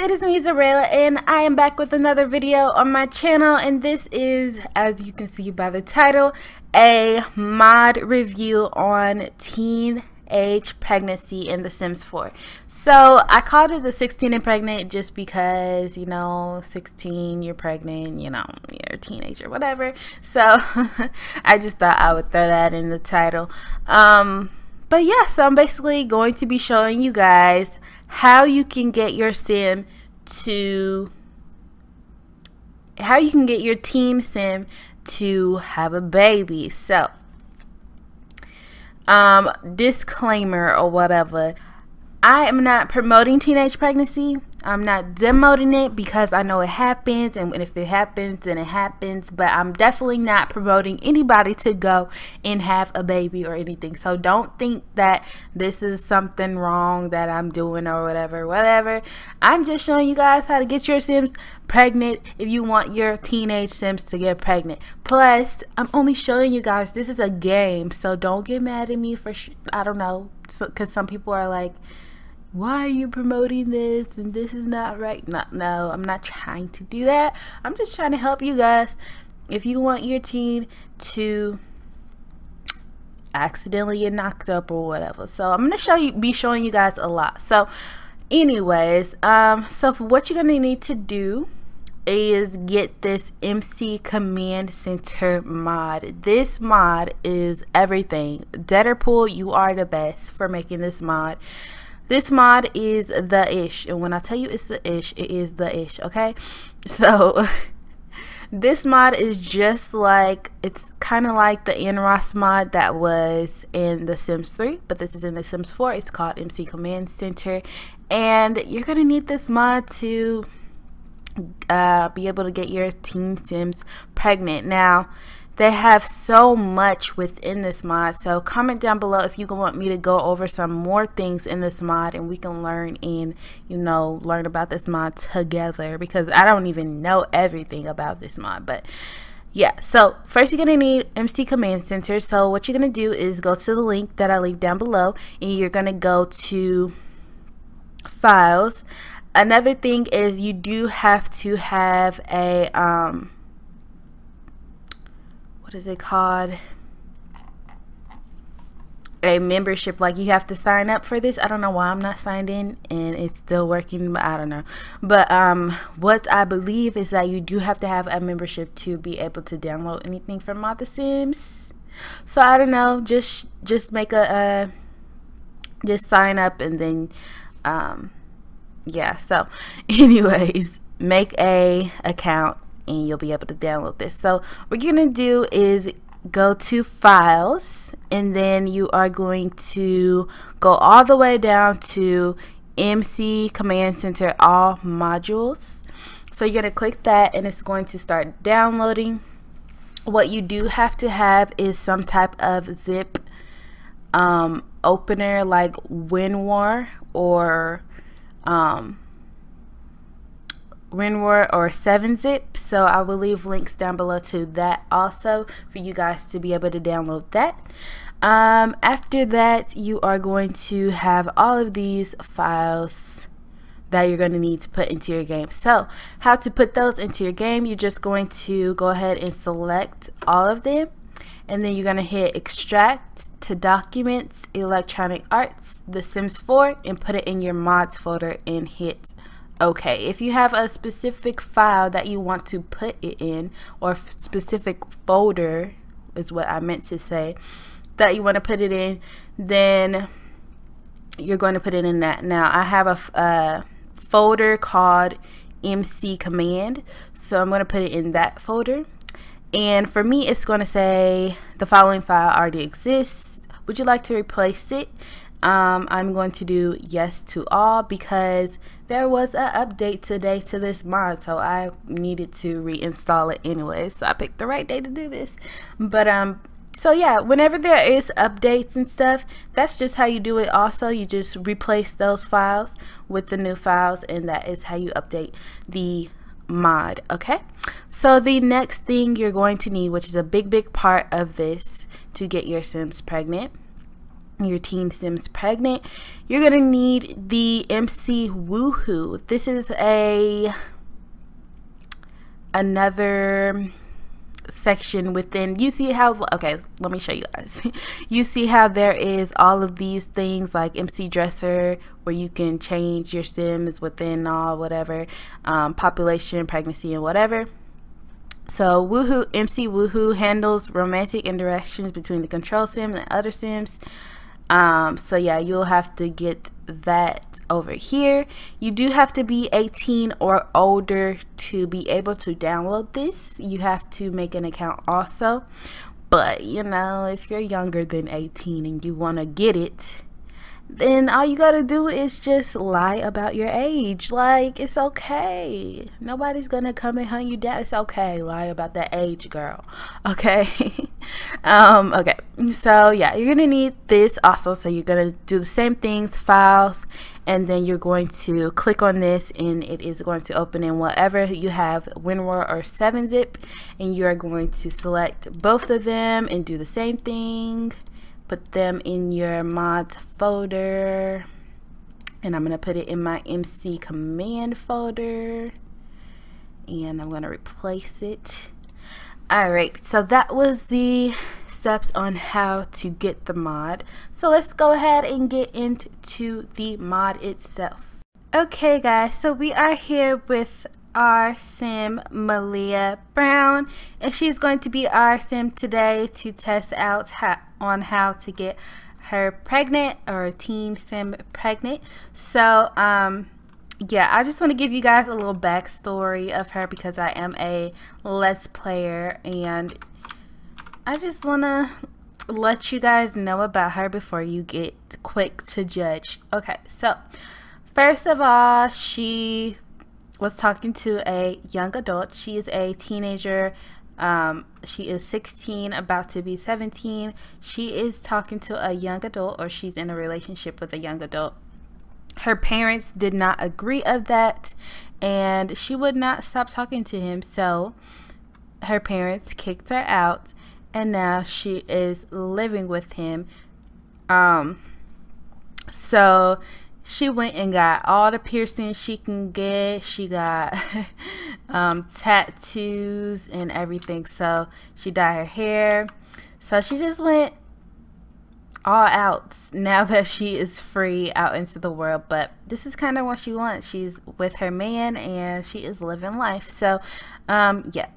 it is me, Zarela, and I am back with another video on my channel, and this is, as you can see by the title, a mod review on teenage pregnancy in The Sims 4. So I called it the 16 and pregnant just because, you know, 16, you're pregnant, you know, you're a teenager, whatever. So I just thought I would throw that in the title. But yeah, so I'm basically going to be showing you guys how you can get your teen sim to have a baby. So disclaimer or whatever, I am not promoting teenage pregnancy. I'm not demoting it because I know it happens, and if it happens then it happens, but I'm definitely not promoting anybody to go and have a baby or anything. So don't think that this is something wrong that I'm doing or whatever. I'm just showing you guys how to get your Sims pregnant if you want your teenage Sims to get pregnant. Plus, I'm only showing you guys, this is a game, so don't get mad at me for I don't know, because some people are like, why are you promoting this and this is not right? No, I'm not trying to do that. I'm just trying to help you guys. If you want your teen to accidentally get knocked up or whatever, so I'm gonna be showing you guys a lot. So anyways, so for what you're gonna need to do is get this MC Command Center mod. This mod is everything. Deadpool, you are the best for making this mod. This mod is the ish, and when I tell you it's the ish, it is the ish, okay? So this mod is just like, it's kind of like the Anne Ross mod that was in The Sims 3, but this is in The Sims 4. It's called MC Command Center, and you're going to need this mod to be able to get your teen Sims pregnant. Now, they have so much within this mod, so comment down below if you want me to go over some more things in this mod and we can learn and, you know, learn about this mod together, because I don't even know everything about this mod. But yeah, so first you're going to need MC Command Center. So what you're going to do is go to the link that I leave down below, and you're going to go to files. Another thing is you do have to have a what is it called, a membership. Like, you have to sign up for this. I don't know why I'm not signed in and it's still working, but I don't know. But what I believe is that you do have to have a membership to be able to download anything from The Sims. So I don't know, just make a just sign up, and then yeah, so anyways, make a account and you'll be able to download this. So what you're going to do is go to files, and then you are going to go all the way down to MC Command Center, all modules. So you're going to click that, and it's going to start downloading. What you do have to have is some type of zip opener, like WinRAR or WinRAR or 7-Zip. So I will leave links down below to that also for you guys to be able to download that. After that, you are going to have all of these files that you're going to need to put into your game. So how to put those into your game, you're just going to go ahead and select all of them, and then you're going to hit extract to documents, electronic arts, The Sims 4, and put it in your mods folder and hit okay. If you have a specific file that you want to put it in, or specific folder is what I meant to say, that you want to put it in, then you're going to put it in that. Now I have a folder called MC Command, so I'm going to put it in that folder. And for me, it's going to say the following file already exists, would you like to replace it? I'm going to do yes to all, because there was an update today to this mod, so I needed to reinstall it anyway, so I picked the right day to do this. But so yeah, whenever there is updates and stuff, that's just how you do it. Also, you just replace those files with the new files, and that is how you update the mod. Okay, so the next thing you're going to need, which is a big part of this to get your Sims pregnant, your teen Sims pregnant, you're gonna need the MC Woohoo. This is another section within. You see how, okay, let me show you guys. You see how there is all of these things like MC Dresser, where you can change your Sims within all whatever population, pregnancy, and whatever. So Woohoo, MC Woohoo handles romantic interactions between the control Sim and other Sims. So yeah, you'll have to get that over here. You do have to be 18 or older to be able to download this. You have to make an account also. But you know, if you're younger than 18 and you want to get it, then all you gotta do is just lie about your age. Like, it's okay. Nobody's gonna come and hunt you down. It's okay. Lie about that age, girl. Okay. Okay. So yeah, you're gonna need this also. So you're gonna do the same things, files, and then you're going to click on this, and it is going to open in whatever you have, WinRAR or 7-Zip, and you're going to select both of them and do the same thing. Put them in your mods folder, and I'm going to put it in my MC command folder, and I'm going to replace it. Alright, so that was the steps on how to get the mod. So let's go ahead and get into the mod itself. Okay guys, so we are here with our Sim Malia Brown, and she's going to be our Sim today to test out on how to get her pregnant, or teen Sim pregnant. So yeah, I just want to give you guys a little backstory of her, because I am a Let's Player and I just want to let you guys know about her before you get quick to judge. Okay, so first of all, she was talking to a young adult. She is a teenager. She is 16, about to be 17. She is talking to a young adult, or she's in a relationship with a young adult. Her parents did not agree of that, and she would not stop talking to him, so her parents kicked her out, and now she is living with him. So she went and got all the piercings she can get. She got tattoos and everything. So she dyed her hair. So she just went all out now that she is free out into the world. But this is kind of what she wants. She's with her man and she is living life. So yeah.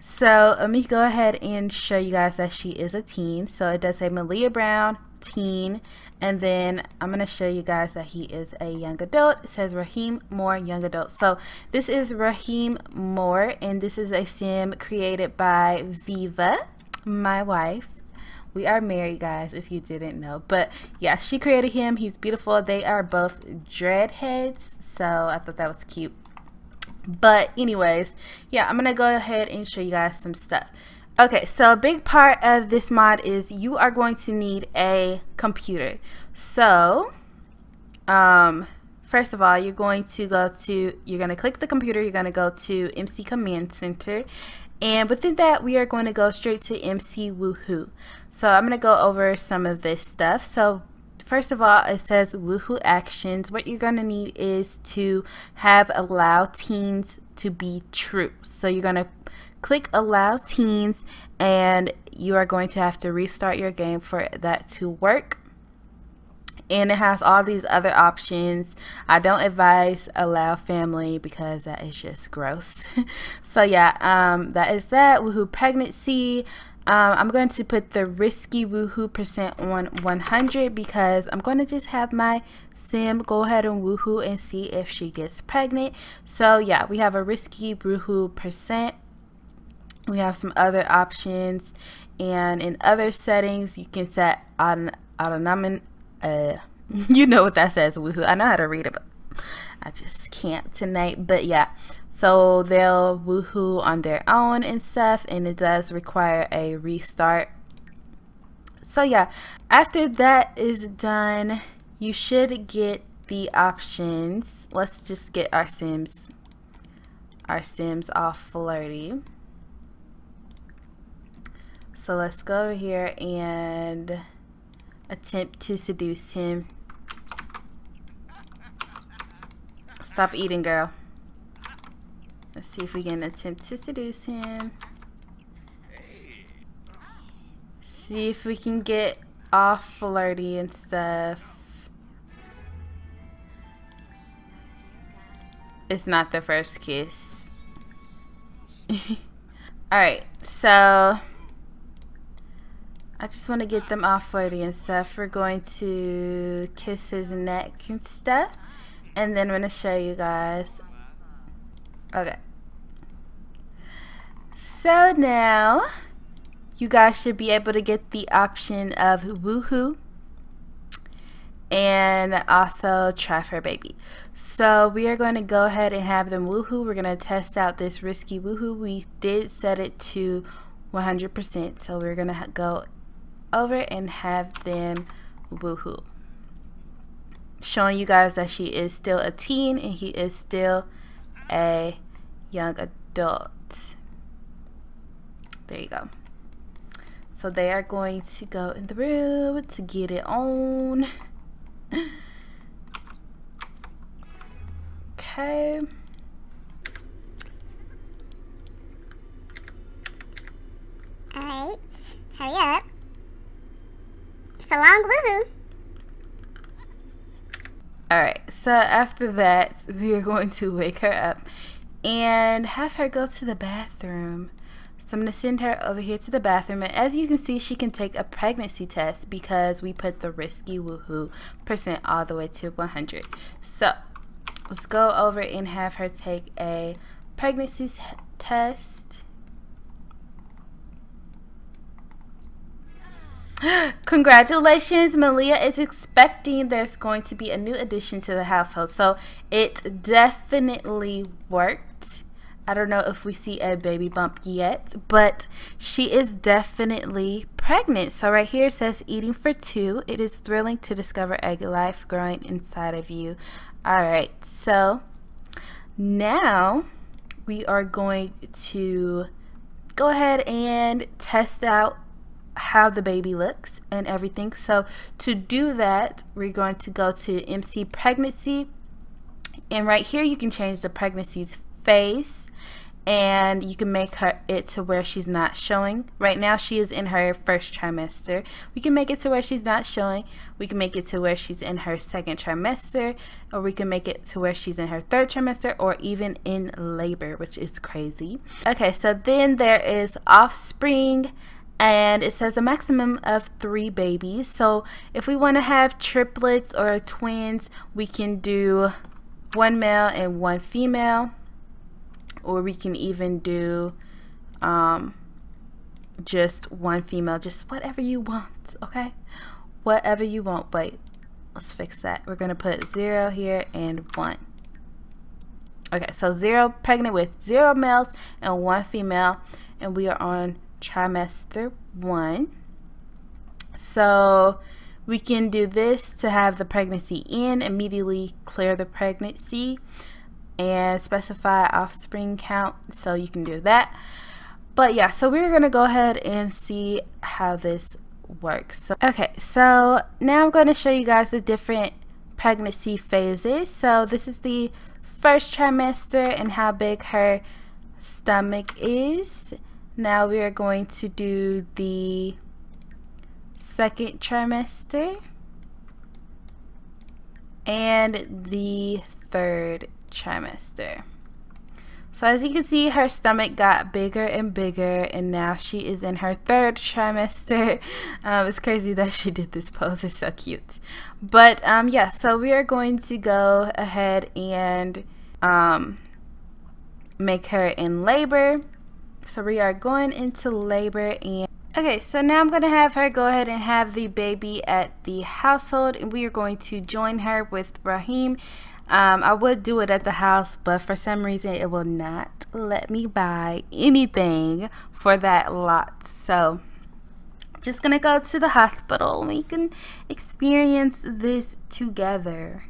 So let me go ahead and show you guys that she is a teen. So it does say Malia Brown, teen, and then I'm going to show you guys that he is a young adult. It says Raheem Moore, young adult. So this is Raheem Moore, and this is a Sim created by Viva, my wife. We are married, guys, if you didn't know. But yeah, she created him. He's beautiful. They are both dreadheads, so I thought that was cute. But anyways, yeah, I'm gonna go ahead and show you guys some stuff. Okay, so a big part of this mod is you are going to need a computer. So first of all, you're gonna click the computer, you're gonna go to MC Command Center, and within that we are going to go straight to MC Woohoo. So I'm gonna go over some of this stuff. So first of all, it says Woohoo Actions. What you're gonna need is to have allow teens to be true. So you're gonna click allow teens, and you are going to have to restart your game for that to work. And it has all these other options. I don't advise allow family because that is just gross. So yeah, that is that. Woohoo Pregnancy. I'm going to put the risky woohoo percent on 100 because I'm going to just have my Sim go ahead and woohoo and see if she gets pregnant. So yeah, we have a risky woohoo percent. We have some other options, and in other settings you can set autonomous. You know what that says, woohoo. I know how to read it, but I just can't tonight. But yeah, so they'll woohoo on their own and stuff, and it does require a restart. So yeah, after that is done, you should get the options. Let's just get our Sims all flirty. So let's go over here and Attempt to seduce him. Stop eating, girl. Let's see if we can attempt to seduce him. See if we can get off flirty and stuff. It's not the first kiss. Alright, so I just want to get them off flirty and stuff. We're going to kiss his neck and stuff. And then I'm going to show you guys. Okay. So now you guys should be able to get the option of Woohoo and also try for a baby. So we are going to go ahead and have them Woohoo. We're going to test out this risky Woohoo. We did set it to 100%. So we're going to go over and have them Woohoo, showing you guys that she is still a teen and he is still a young adult. There you go. So they are going to go in the room to get it on. Okay. All right, hurry up. So long, Woohoo. Alright, so after that, we are going to wake her up and have her go to the bathroom. So I'm going to send her over here to the bathroom. And as you can see, she can take a pregnancy test because we put the risky Woohoo percent all the way to 100. So let's go over and have her take a pregnancy test. Congratulations, Malia is expecting. There's going to be a new addition to the household. So it definitely worked. I don't know if we see a baby bump yet, but she is definitely pregnant. So right here it says eating for two. It is thrilling to discover egg life growing inside of you. Alright, so now we are going to go ahead and test out how the baby looks and everything. So to do that, we're going to go to MC pregnancy, and right here you can change the pregnancy's face and you can make her it to where she's not showing. Right now she is in her first trimester. We can make it to where she's not showing. We can make it to where she's in her second trimester, or we can make it to where she's in her third trimester, or even in labor, which is crazy. Okay, so then there is offspring. And it says the maximum of 3 babies. So if we want to have triplets or twins, we can do 1 male and 1 female. Or we can even do just 1 female. Just whatever you want, okay? Whatever you want. Wait, let's fix that. We're going to put 0 here and 1. Okay, so 0 pregnant with 0 males and 1 female. And we are on trimester 1. So we can do this to have the pregnancy in, immediately clear the pregnancy and specify offspring count, so you can do that. But yeah, so we're gonna go ahead and see how this works. So, okay, so now I'm going to show you guys the different pregnancy phases. So this is the first trimester and how big her stomach is. Now we are going to do the second trimester and the third trimester. So as you can see, her stomach got bigger and bigger, and now she is in her third trimester. It's crazy that she did this pose. It's so cute. But yeah, so we are going to go ahead and make her in labor. So we are going into labor. And okay, so now I'm going to have her go ahead and have the baby at the household, and we are going to join her with Raheem. I would do it at the house, but for some reason it will not let me buy anything for that lot. So just going to go to the hospital. We can experience this together.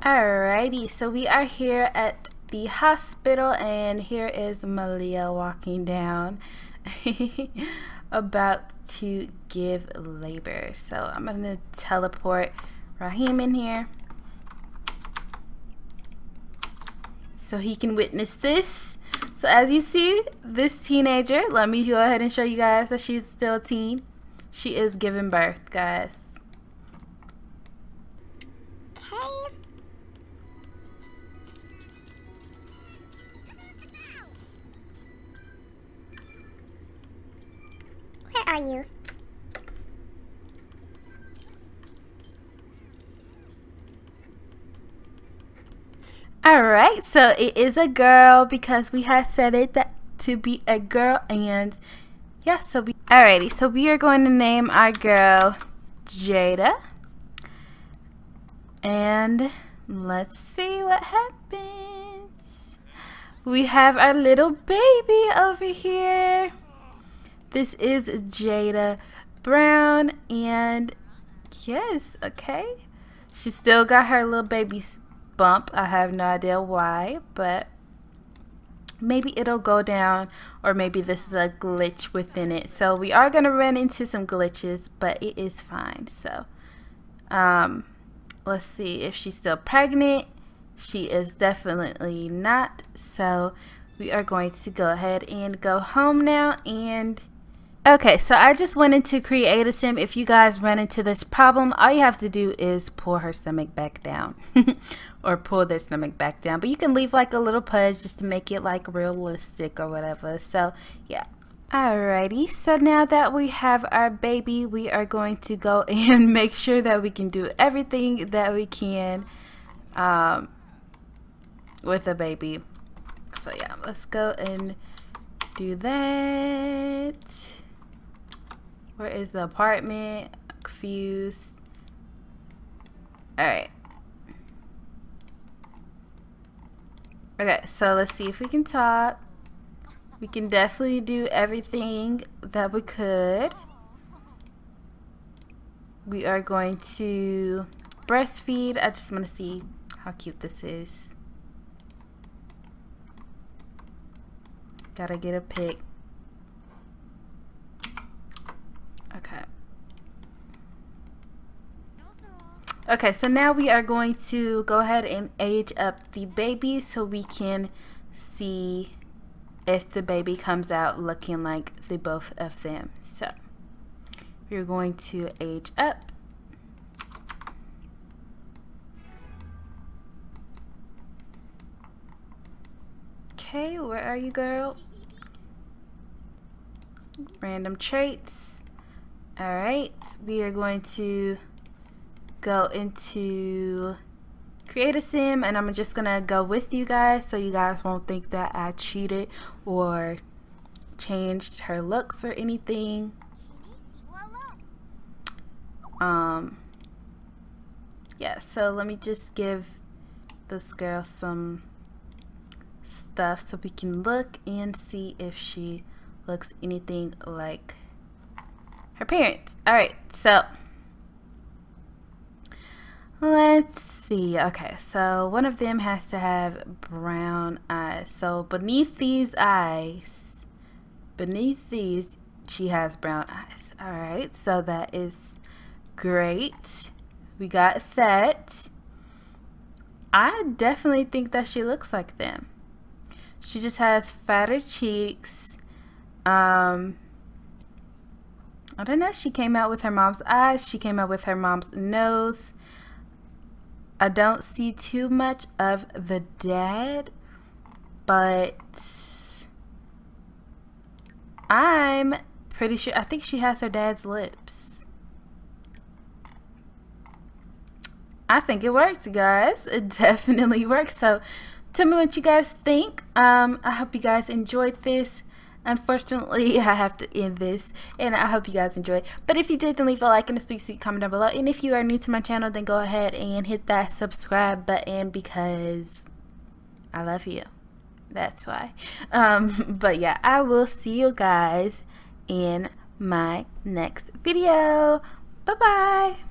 Alrighty, so we are here at the hospital, and here is Malia walking down. about to give labor. So I'm going to teleport Raheem in here so he can witness this. So as you see, this teenager, let me go ahead and show you guys that she's still a teen. She is giving birth, guys. Are you? Alright, so it is a girl because we had set it that to be a girl, and yeah, so we alrighty, so we are going to name our girl Jada, and let's see what happens. We have our little baby over here. This is Jada Brown, and yes, okay. She still got her little baby bump. I have no idea why, but maybe it'll go down, or maybe this is a glitch within it. So we are going to run into some glitches, but it is fine. So let's see if she's still pregnant. She is definitely not. So we are going to go ahead and go home now. And okay, so I just wanted to create a sim. If you guys run into this problem, all you have to do is pull her stomach back down or pull their stomach back down. But you can leave like a little pudge just to make it like realistic or whatever. So yeah. Alrighty, so now that we have our baby, we are going to go and make sure that we can do everything that we can with a baby. So yeah, let's go and do that. Where is the apartment? I'm confused. All right. Okay, so let's see if we can talk. We can definitely do everything that we could. We are going to breastfeed. I just want to see how cute this is. Gotta get a pic. Okay. Okay, so now we are going to go ahead and age up the baby so we can see if the baby comes out looking like the both of them. So we're going to age up. Okay, where are you, girl? Random traits. Alright, we are going to go into create a sim, and I'm just gonna go with you guys so you guys won't think that I cheated or changed her looks or anything. Yeah, so let me just give this girl some stuff so we can look and see if she looks anything like her parents. Alright, so let's see. Okay, so one of them has to have brown eyes. So beneath these eyes, she has brown eyes. Alright, so that is great. We got that. I definitely think that she looks like them. She just has fatter cheeks. I don't know. She came out with her mom's eyes. She came out with her mom's nose. I don't see too much of the dad, but I'm pretty sure. I think she has her dad's lips. I think it works, guys. It definitely works. So tell me what you guys think. I hope you guys enjoyed this. Unfortunately, I have to end this, and I hope you guys enjoyed. But if you did, then leave a like and a sweet comment down below. And if you are new to my channel, then go ahead and hit that subscribe button because I love you. That's why. But yeah, I will see you guys in my next video. Bye-bye.